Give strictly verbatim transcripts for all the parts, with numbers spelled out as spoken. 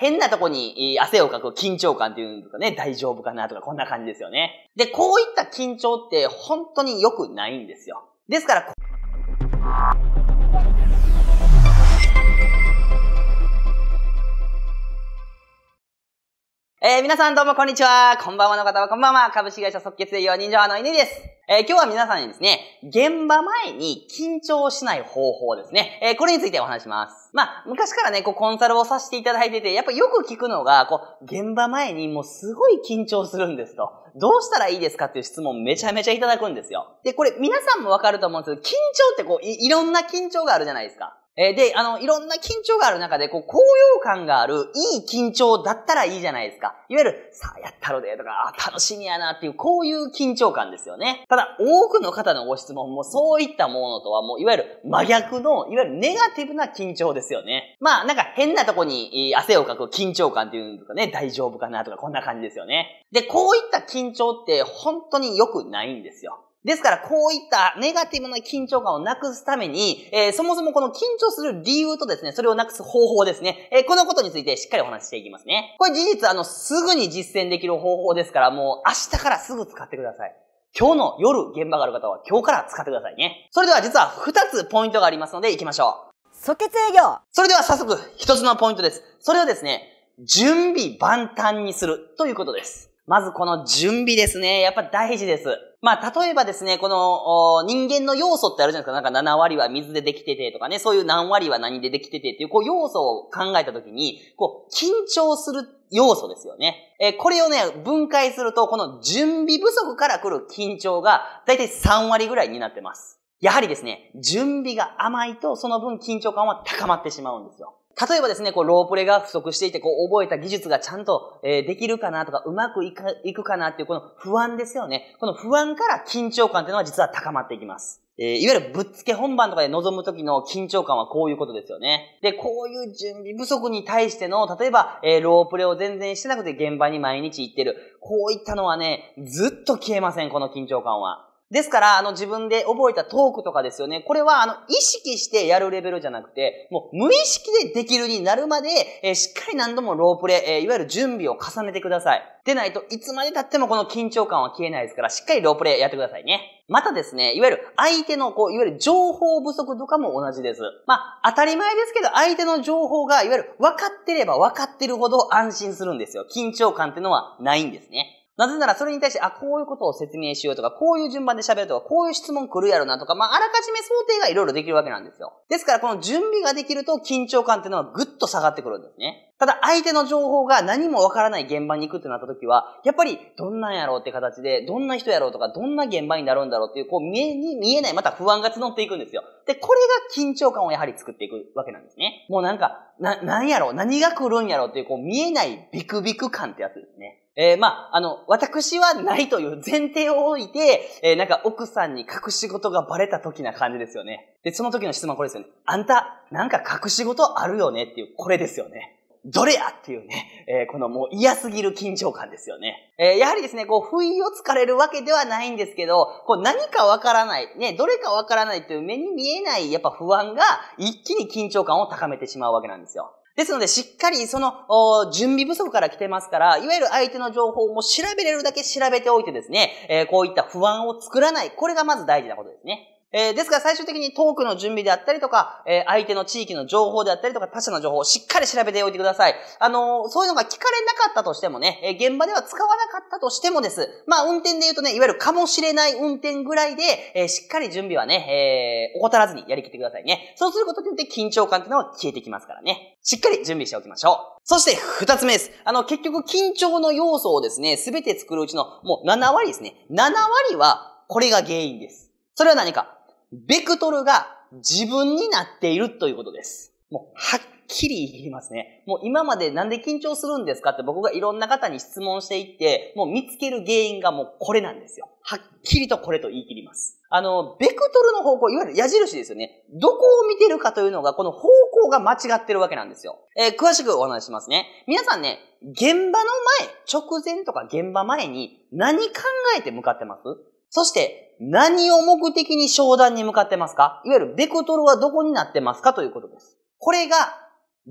変なとこに汗をかく緊張感っていうのとかね、大丈夫かなとかこんな感じですよね。で、こういった緊張って本当に良くないんですよ。ですから、えー、皆さんどうもこんにちは。こんばんはの方はこんばんは。株式会社即決営業人情派の犬です。えー、今日は皆さんにですね、現場前に緊張しない方法ですね。えー、これについてお話します。まあ、昔からね、こうコンサルをさせていただいてて、やっぱよく聞くのが、こう、現場前にもうすごい緊張するんですと。どうしたらいいですかっていう質問めちゃめちゃいただくんですよ。で、これ皆さんもわかると思うんですけど、緊張ってこうい、いろんな緊張があるじゃないですか。え、で、あの、いろんな緊張がある中で、こう、高揚感がある、いい緊張だったらいいじゃないですか。いわゆる、さあ、やったろで、とか、あ、楽しみやな、っていう、こういう緊張感ですよね。ただ、多くの方のご質問も、そういったものとは、もう、いわゆる、真逆の、いわゆる、ネガティブな緊張ですよね。まあ、なんか、変なとこに、汗をかく緊張感っていうのとかね、大丈夫かな、とか、こんな感じですよね。で、こういった緊張って、本当に良くないんですよ。ですから、こういったネガティブな緊張感をなくすために、えー、そもそもこの緊張する理由とですね、それをなくす方法ですね。えー、このことについてしっかりお話ししていきますね。これ事実、あの、すぐに実践できる方法ですから、もう明日からすぐ使ってください。今日の夜、現場がある方は今日から使ってくださいね。それでは実はふたつポイントがありますので、行きましょう。即決営業。それでは早速、ひとつのポイントです。それをですね、準備万端にするということです。まずこの準備ですね。やっぱ大事です。まあ、例えばですね、この人間の要素ってあるじゃないですか。なんかなな割は水でできててとかね、そういう何割は何でできててっていう、こう要素を考えたときに、こう、緊張する要素ですよね。えー、これをね、分解すると、この準備不足から来る緊張が、だいたいさん割ぐらいになってます。やはりですね、準備が甘いと、その分緊張感は高まってしまうんですよ。例えばですね、こう、ロープレが不足していて、こう、覚えた技術がちゃんと、えー、できるかなとか、うまくいか、いくかなっていう、この不安ですよね。この不安から緊張感っていうのは実は高まっていきます。えー、いわゆるぶっつけ本番とかで臨む時の緊張感はこういうことですよね。で、こういう準備不足に対しての、例えば、えー、ロープレを全然してなくて現場に毎日行ってる。こういったのはね、ずっと消えません、この緊張感は。ですから、あの自分で覚えたトークとかですよね。これは、あの、意識してやるレベルじゃなくて、もう無意識でできるになるまで、えー、しっかり何度もロープレ、えー、いわゆる準備を重ねてください。でないといつまで経ってもこの緊張感は消えないですから、しっかりロープレやってくださいね。またですね、いわゆる相手のこう、いわゆる情報不足とかも同じです。まあ、当たり前ですけど、相手の情報が、いわゆる分かってれば分かってるほど安心するんですよ。緊張感ってのはないんですね。なぜならそれに対して、あ、こういうことを説明しようとか、こういう順番で喋るとか、こういう質問来るやろなとか、まあ、あらかじめ想定がいろいろできるわけなんですよ。ですから、この準備ができると緊張感っていうのはぐっと下がってくるんですね。ただ、相手の情報が何もわからない現場に行くってなった時は、やっぱり、どんなんやろうって形で、どんな人やろうとか、どんな現場になるんだろうっていう、こう、見えに見えない、また不安が募っていくんですよ。で、これが緊張感をやはり作っていくわけなんですね。もうなんか、な、なんやろう、何が来るんやろうっていう、こう、見えないビクビク感ってやつですね。えー、まあ、あの、私はないという前提を置いて、えー、なんか奥さんに隠し事がバレた時な感じですよね。で、その時の質問はこれですよね。あんた、なんか隠し事あるよねっていう、これですよね。どれやっていうね、えー、このもう嫌すぎる緊張感ですよね。えー、やはりですね、こう、不意をつかれるわけではないんですけど、こう、何かわからない、ね、どれかわからないという目に見えない、やっぱ不安が一気に緊張感を高めてしまうわけなんですよ。ですので、しっかりその準備不足から来てますから、いわゆる相手の情報も調べれるだけ調べておいてですね、えー、こういった不安を作らない。これがまず大事なことですね。えー、ですから最終的にトークの準備であったりとか、えー、相手の地域の情報であったりとか、他者の情報をしっかり調べておいてください。あのー、そういうのが聞かれなかったとしてもね、えー、現場では使わなかったとしてもです。まあ、運転で言うとね、いわゆるかもしれない運転ぐらいで、えー、しっかり準備はね、えー、怠らずにやりきってくださいね。そうすることによって緊張感っていうのは消えてきますからね。しっかり準備しておきましょう。そして二つ目です。あの、結局緊張の要素をですね、すべて作るうちのもうなな割ですね。なな割はこれが原因です。それは何か？ベクトルが自分になっているということです。もう、はっきり言いますね。もう今までなんで緊張するんですかって僕がいろんな方に質問していって、もう見つける原因がもうこれなんですよ。はっきりとこれと言い切ります。あの、ベクトルの方向、いわゆる矢印ですよね。どこを見てるかというのが、この方向が間違ってるわけなんですよ。えー、詳しくお話ししますね。皆さんね、現場の前、直前とか現場前に何考えて向かってます？そして、何を目的に商談に向かってますか？いわゆるベクトルはどこになってますかということです。これが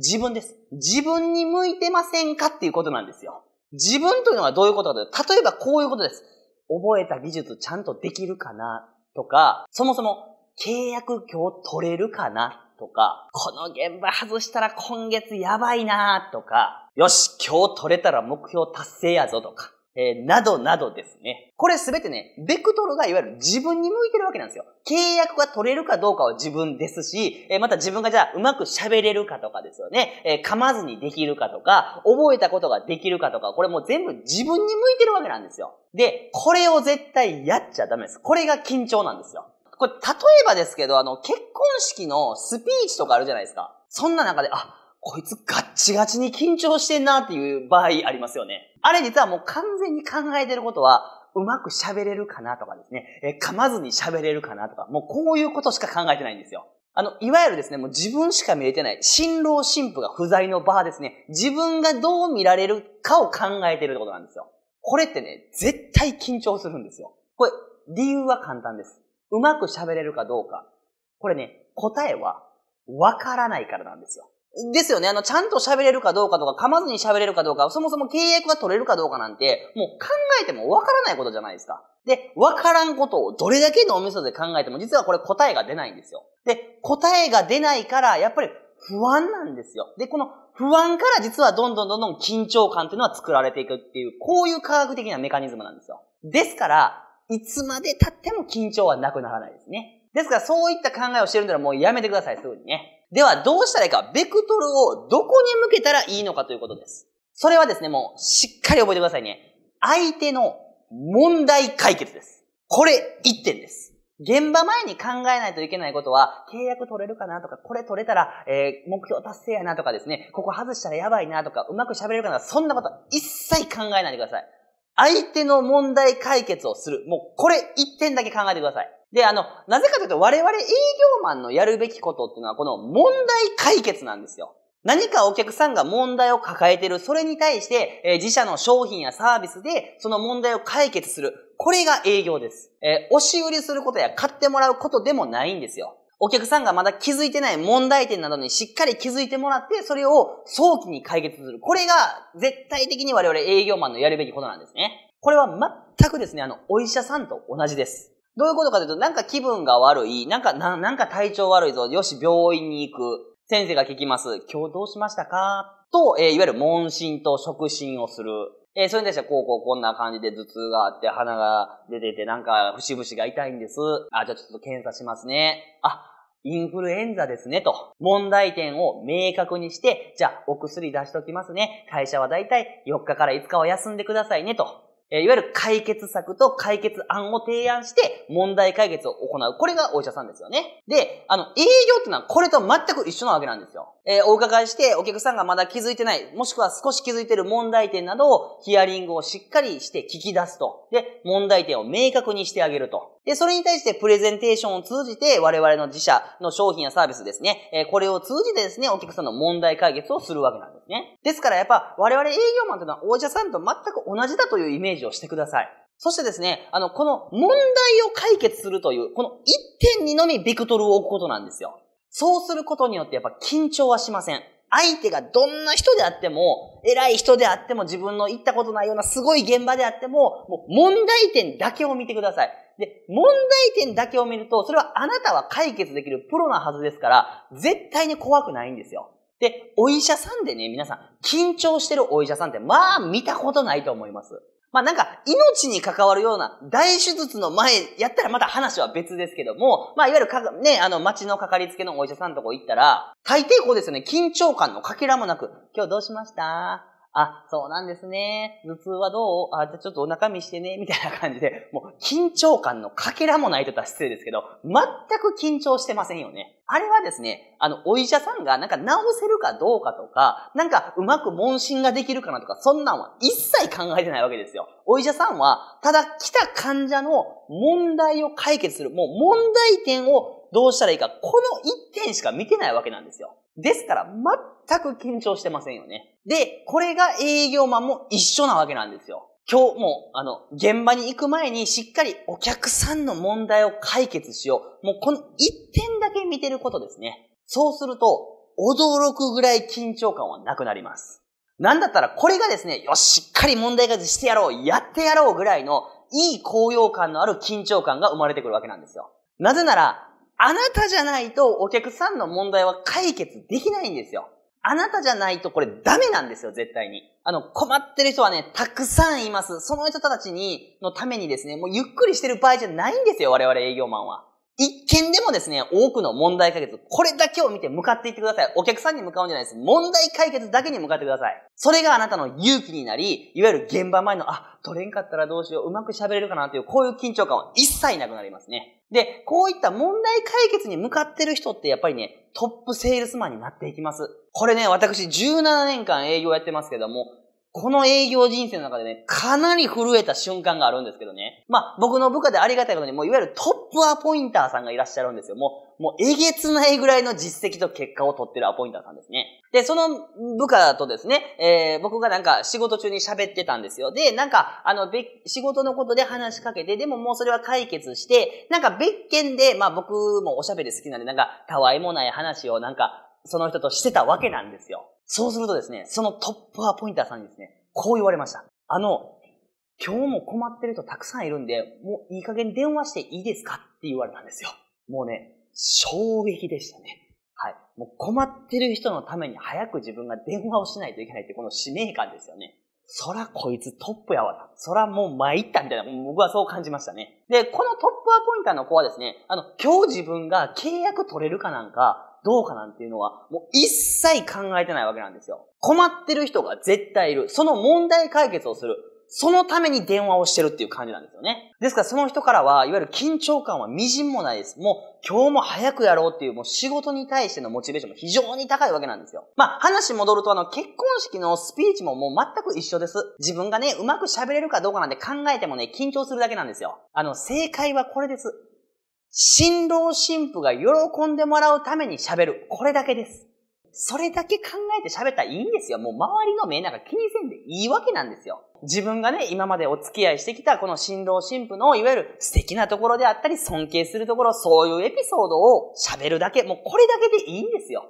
自分です。自分に向いてませんかっていうことなんですよ。自分というのはどういうことかというと、例えばこういうことです。覚えた技術ちゃんとできるかなとか、そもそも契約今日取れるかなとか、この現場外したら今月やばいなとか、よし、今日取れたら目標達成やぞとか、えー、などなどですね。これすべてね、ベクトルがいわゆる自分に向いてるわけなんですよ。契約が取れるかどうかは自分ですし、えー、また自分がじゃあうまく喋れるかとかですよね。えー、噛まずにできるかとか、覚えたことができるかとか、これもう全部自分に向いてるわけなんですよ。で、これを絶対やっちゃダメです。これが緊張なんですよ。これ例えばですけど、あの、結婚式のスピーチとかあるじゃないですか。そんな中で、あ、こいつガッチガチに緊張してんなっていう場合ありますよね。あれ実はもう完全に考えてることは、うまく喋れるかなとかですね、えー、噛まずに喋れるかなとか、もうこういうことしか考えてないんですよ。あの、いわゆるですね、もう自分しか見えてない、新郎新婦が不在の場ですね、自分がどう見られるかを考えてるってことなんですよ。これってね、絶対緊張するんですよ。これ、理由は簡単です。うまく喋れるかどうか。これね、答えは、わからないからなんですよ。ですよね。あの、ちゃんと喋れるかどうかとか、噛まずに喋れるかどうか、そもそも契約が取れるかどうかなんて、もう考えてもわからないことじゃないですか。で、わからんことをどれだけのお味噌で考えても、実はこれ答えが出ないんですよ。で、答えが出ないから、やっぱり不安なんですよ。で、この不安から実はどんどんどんどん緊張感っていうのは作られていくっていう、こういう科学的なメカニズムなんですよ。ですから、いつまで経っても緊張はなくならないですね。ですから、そういった考えをしてるんだらもうやめてください、すぐにね。では、どうしたらいいか、ベクトルをどこに向けたらいいのかということです。それはですね、もうしっかり覚えてくださいね。相手の問題解決です。これいってんです。現場前に考えないといけないことは、契約取れるかなとか、これ取れたら、えー、目標達成やなとかですね、ここ外したらやばいなとか、うまく喋れるかな、そんなこと一切考えないでください。相手の問題解決をする。もうこれいってんだけ考えてください。で、あの、なぜかというと我々営業マンのやるべきことっていうのはこの問題解決なんですよ。何かお客さんが問題を抱えている、それに対して、えー、自社の商品やサービスでその問題を解決する。これが営業です。えー、押し売りすることや買ってもらうことでもないんですよ。お客さんがまだ気づいてない問題点などにしっかり気づいてもらって、それを早期に解決する。これが絶対的に我々営業マンのやるべきことなんですね。これは全くですね、あの、お医者さんと同じです。どういうことかというと、なんか気分が悪い、なんか、な、なんか体調悪いぞ、よし、病院に行く。先生が聞きます。今日どうしましたかと、えー、いわゆる問診と触診をする。えー、それに対して、こう、こう、こんな感じで頭痛があって、鼻が出てて、なんか、節々が痛いんです。あ、じゃあちょっと検査しますね。あ、インフルエンザですね、と。問題点を明確にして、じゃあ、お薬出しときますね。会社はだいたいよっかからいつかは休んでくださいね、と。え、いわゆる解決策と解決案を提案して問題解決を行う。これがお医者さんですよね。で、あの、営業ってのはこれと全く一緒なわけなんですよ。えー、お伺いしてお客さんがまだ気づいてない、もしくは少し気づいている問題点などをヒアリングをしっかりして聞き出すと。で、問題点を明確にしてあげると。で、それに対してプレゼンテーションを通じて我々の自社の商品やサービスですね、えー、これを通じてですね、お客さんの問題解決をするわけなんですね。ですからやっぱ我々営業マンというのはお医者さんと全く同じだというイメージをしてください。そしてですね、あの、この問題を解決するという、この一点にのみベクトルを置くことなんですよ。そうすることによってやっぱ緊張はしません。相手がどんな人であっても、偉い人であっても、自分の行ったことないようなすごい現場であっても、もう問題点だけを見てください。で、問題点だけを見ると、それはあなたは解決できるプロなはずですから、絶対に怖くないんですよ。で、お医者さんでね、皆さん、緊張してるお医者さんって、まあ、見たことないと思います。まあなんか、命に関わるような大手術の前やったらまた話は別ですけども、まあいわゆるかね、あの、町のかかりつけのお医者さんのとこ行ったら、大抵こうですよね、緊張感のかけらもなく、今日どうしました?あ、そうなんですね。頭痛はどう?あ、じゃあちょっとお腹見してね、みたいな感じで、もう緊張感のかけらもないと言ったら失礼ですけど、全く緊張してませんよね。あれはですね、あの、お医者さんがなんか治せるかどうかとか、なんかうまく問診ができるかなとか、そんなんは一切考えてないわけですよ。お医者さんは、ただ来た患者の問題を解決する、もう問題点をどうしたらいいか、この一点しか見てないわけなんですよ。ですから、全く緊張してませんよね。で、これが営業マンも一緒なわけなんですよ。今日も、あの、現場に行く前にしっかりお客さんの問題を解決しよう。もうこの一点だけ見てることですね。そうすると、驚くぐらい緊張感はなくなります。なんだったらこれがですね、よし、しっかり問題解決してやろう、やってやろうぐらいのいい高揚感のある緊張感が生まれてくるわけなんですよ。なぜなら、あなたじゃないとお客さんの問題は解決できないんですよ。あなたじゃないとこれダメなんですよ、絶対に。あの、困ってる人はね、たくさんいます。その人たちに、のためにですね、もうゆっくりしてる場合じゃないんですよ、我々営業マンは。一見でもですね、多くの問題解決、これだけを見て向かっていってください。お客さんに向かうんじゃないです。問題解決だけに向かってください。それがあなたの勇気になり、いわゆる現場前の、あ、取れんかったらどうしよう、うまく喋れるかなという、こういう緊張感は一切なくなりますね。で、こういった問題解決に向かってる人ってやっぱりね、トップセールスマンになっていきます。これね、私じゅうななねんかん営業やってますけども、この営業人生の中でね、かなり震えた瞬間があるんですけどね。まあ、僕の部下でありがたいことに、もういわゆるトップアポインターさんがいらっしゃるんですよ。もう、もうえげつないぐらいの実績と結果を取ってるアポインターさんですね。で、その部下とですね、えー、僕がなんか仕事中に喋ってたんですよ。で、なんか、あの、仕事のことで話しかけて、でももうそれは解決して、なんか別件で、まあ僕もおしゃべり好きなんで、なんか、たわいもない話をなんか、その人としてたわけなんですよ。そうするとですね、そのトップアポインターさんにですね、こう言われました。あの、今日も困ってる人たくさんいるんで、もういい加減電話していいですかって言われたんですよ。もうね、衝撃でしたね。はい。もう困ってる人のために早く自分が電話をしないといけないってこの使命感ですよね。そらこいつトップやわな。そらもう参ったみたいな、僕はそう感じましたね。で、このトップアポインターの子はですね、あの、今日自分が契約取れるかなんか、どうかなんていうのは、もう一切考えてないわけなんですよ。困ってる人が絶対いる。その問題解決をする。そのために電話をしてるっていう感じなんですよね。ですからその人からは、いわゆる緊張感は微塵もないです。もう今日も早くやろうっていう、もう仕事に対してのモチベーションも非常に高いわけなんですよ。まあ話戻ると、あの結婚式のスピーチももう全く一緒です。自分がね、うまく喋れるかどうかなんて考えてもね、緊張するだけなんですよ。あの正解はこれです。新郎新婦が喜んでもらうために喋る。これだけです。それだけ考えて喋ったらいいんですよ。もう周りの目なんか気にせんでいいわけなんですよ。自分がね、今までお付き合いしてきたこの新郎新婦のいわゆる素敵なところであったり、尊敬するところ、そういうエピソードを喋るだけ。もうこれだけでいいんですよ。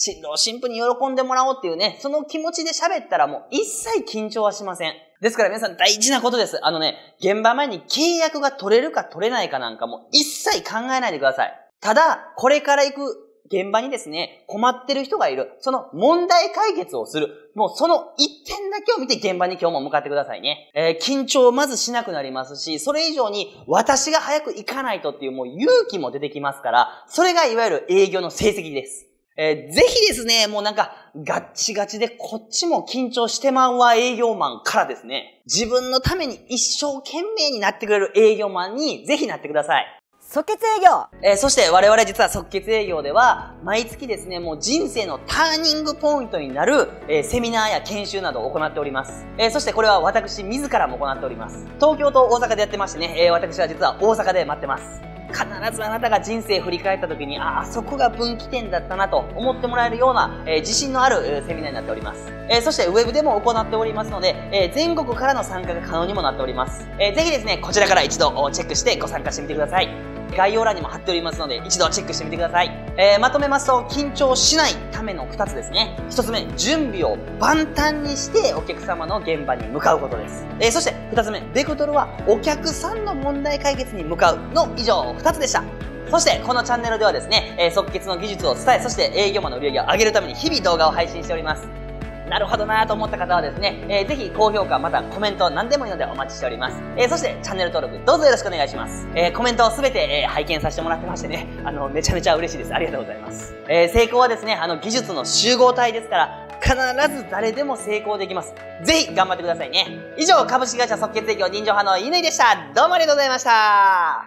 新郎新婦に喜んでもらおうっていうね、その気持ちで喋ったらもう一切緊張はしません。ですから皆さん大事なことです。あのね、現場前に契約が取れるか取れないかなんかもう一切考えないでください。ただ、これから行く現場にですね、困ってる人がいる。その問題解決をする。もうその一点だけを見て現場に今日も向かってくださいね。えー、緊張をまずしなくなりますし、それ以上に私が早く行かないとっていうもう勇気も出てきますから、それがいわゆる営業の成績です。えー、ぜひですね、もうなんか、ガッチガチでこっちも緊張してまうわ営業マンからですね、自分のために一生懸命になってくれる営業マンにぜひなってください。即決営業、えー、そして我々実は即決営業では、毎月ですね、もう人生のターニングポイントになる、えー、セミナーや研修などを行っております。えー、そしてこれは私自らも行っております。東京と大阪でやってましてね、えー、私は実は大阪で待ってます。必ずあなたが人生振り返った時に、ああ、そこが分岐点だったなと思ってもらえるような、えー、自信のある、えー、セミナーになっております。えー、そしてウェブでも行っておりますので、えー、全国からの参加が可能にもなっております。えー、ぜひですね、こちらから一度チェックしてご参加してみてください。概要欄にも貼っておりますので、一度チェックしてみてください。えー、まとめますと、緊張しないためのふたつですね。ひとつめ、準備を万端にしてお客様の現場に向かうことです。えー、そしてふたつめ、ベクトルはお客さんの問題解決に向かうの以上ふたつでした。そしてこのチャンネルではですね、えー、即決の技術を伝え、そして営業マンの売り上げを上げるために日々動画を配信しております。なるほどなと思った方はですね、えー、ぜひ高評価またコメント何でもいいのでお待ちしております。えー、そしてチャンネル登録どうぞよろしくお願いします。えー、コメントをすべて、えー、拝見させてもらってましてね、あのめちゃめちゃ嬉しいです。ありがとうございます。えー、成功はですね、あの技術の集合体ですから必ず誰でも成功できます。ぜひ頑張ってくださいね。以上、株式会社即決営業人情派の乾でした。どうもありがとうございました。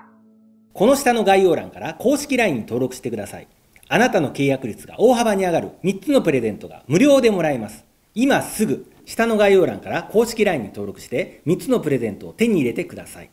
この下の概要欄から公式 ライン に登録してください。あなたの契約率が大幅に上がるみっつのプレゼントが無料でもらえます。今すぐ、下の概要欄から公式 ライン に登録してみっつのプレゼントを手に入れてください。